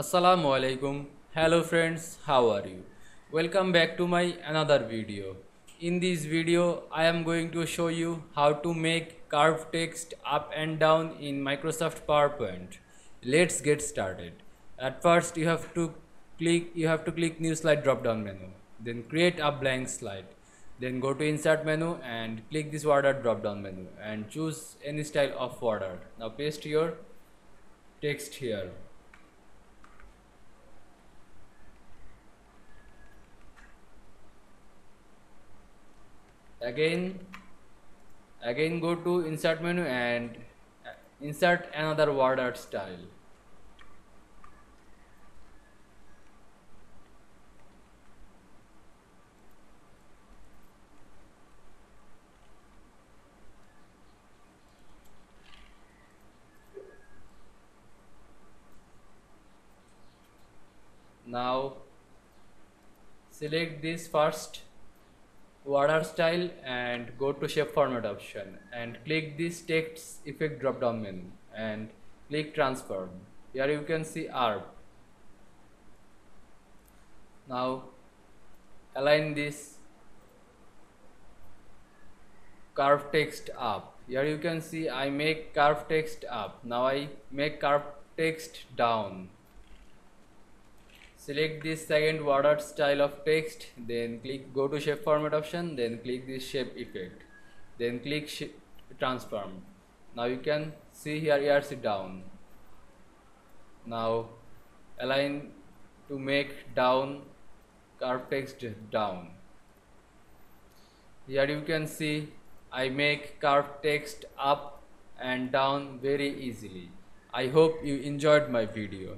Assalamualaikum. Hello friends, how are you? Welcome back to my another video. In this video I am going to show you how to make curved text up and down in Microsoft PowerPoint. Let's get started. At first you have to click new slide drop down menu, then create a blank slide, then go to insert menu and click this water drop down menu and choose any style of water. Now paste your text here. Again go to insert menu and insert another word art style. Now select this first water style and go to shape format option and click this text effect drop down menu and click transform. Here you can see arc. Now align this curved text up. Here you can see I make curved text up. Now I make curved text down. Select this second word art style of text, then go to shape format option, then click this shape effect, then click transform. Now you can see here ERC down. Now align to make down curved text down. Here you can see I make curved text up and down very easily. I hope you enjoyed my video.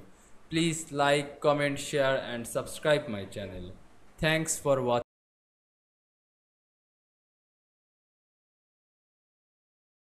Please like, comment, share and subscribe my channel. Thanks for watching.